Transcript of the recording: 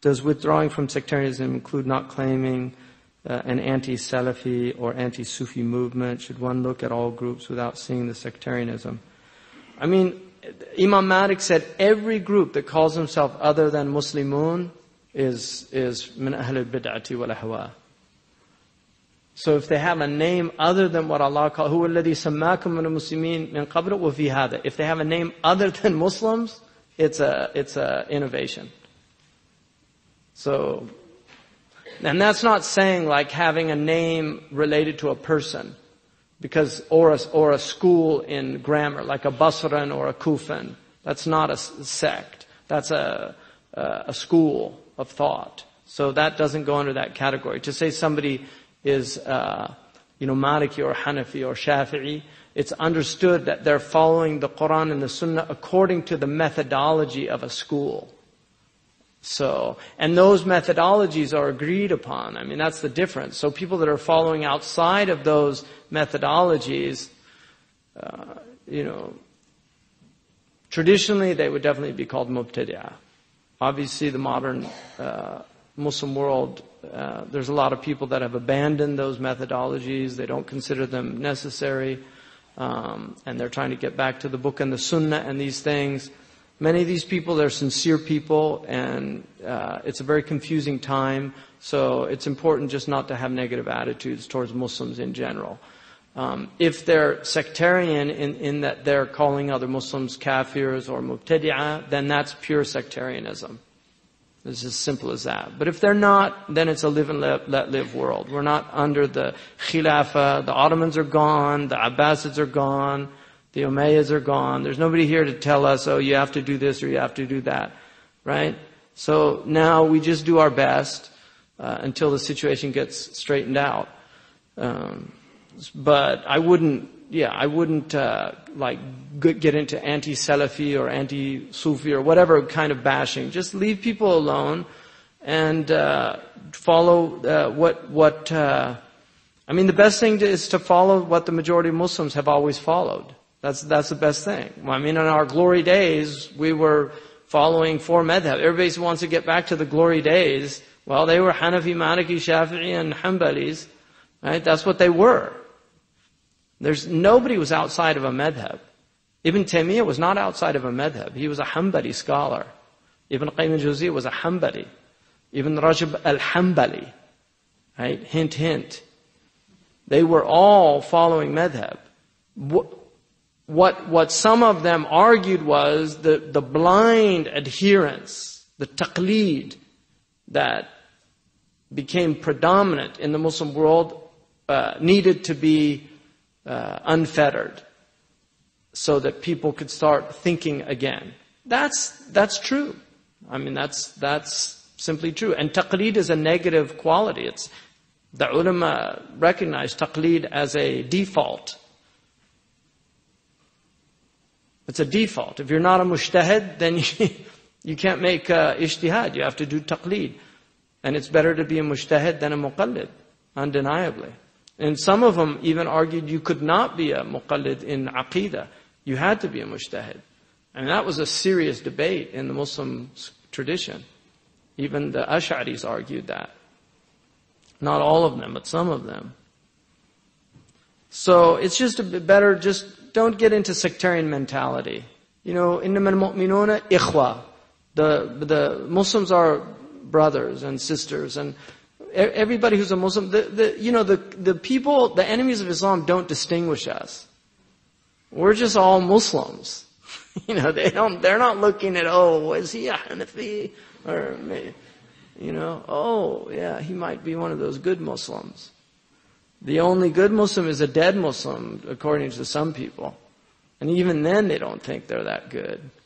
Does withdrawing from sectarianism include not claiming an anti-Salafi or anti-Sufi movement? Should one look at all groups without seeing the sectarianism? I mean, Imam Malik said every group that calls himself other than Muslimun is min ahl al-bid'ati wal ahwa. So if they have a name other than what Allah calls, huwa alladhi sammakum min al-muslimin min qablu wa fi hadha. If they have a name other than Muslims, it's a innovation. So, and that's not saying like having a name related to a person, because or a school in grammar, like a Basran or a Kufan. That's not a sect. That's a school of thought. So that doesn't go under that category. To say somebody is, Maliki or Hanafi or Shafi'i, it's understood that they're following the Quran and the Sunnah according to the methodology of a school. So, and those methodologies are agreed upon. I mean, that's the difference. So people that are following outside of those methodologies, traditionally they would definitely be called Mubtadiyah. Obviously the modern Muslim world, there's a lot of people that have abandoned those methodologies. They don't consider them necessary. And they're trying to get back to the book and the Sunnah and these things. Many of these people, they're sincere people, and it's a very confusing time, so it's important just not to have negative attitudes towards Muslims in general. If they're sectarian in that they're calling other Muslims kafirs or mubtadi'ah, then that's pure sectarianism. It's as simple as that. But if they're not, then it's a live and let live world. We're not under the khilafah. The Ottomans are gone. The Abbasids are gone. The Umayyads are gone. There's nobody here to tell us, oh, you have to do this or you have to do that, right? So now we just do our best until the situation gets straightened out. But I wouldn't get into anti-Salafi or anti-Sufi or whatever kind of bashing. Just leave people alone and follow the best thing is to follow what the majority of Muslims have always followed. That's the best thing. I mean, in our glory days, we were following four madhab. Everybody wants to get back to the glory days. Well, they were Hanafi, Maliki, Shafi'i, and Hanbalis, right? That's what they were. Nobody was outside of a madhab. Ibn Taymiyyah was not outside of a madhab. He was a Hanbali scholar. Ibn Qayyim al-Juzi was a Hanbali. Ibn Rajab al-Hanbali, right? Hint, hint. They were all following madhab. What some of them argued was the blind adherence, the taqleed that became predominant in the Muslim world needed to be unfettered so that people could start thinking again. That's true. I mean, that's simply true. And taqleed is a negative quality. The ulama recognized taqleed as a default. It's a default. If you're not a mujtahid, then you can't make ijtihad. You have to do taqleed. And it's better to be a mujtahid than a muqallid, undeniably. And some of them even argued you could not be a muqallid in aqeedah. You had to be a mujtahid. And that was a serious debate in the Muslim tradition. Even the Ash'aris argued that. Not all of them, but some of them. So it's just a bit better just... don't get into sectarian mentality. Innamal mu'minuna ikhwa. The Muslims are brothers and sisters, and everybody who's a Muslim, the people, the enemies of Islam don't distinguish us. We're just all Muslims. They're not looking at, oh, is he a Hanafi? Or, oh, yeah, he might be one of those good Muslims. The only good Muslim is a dead Muslim, according to some people. And even then they don't think they're that good.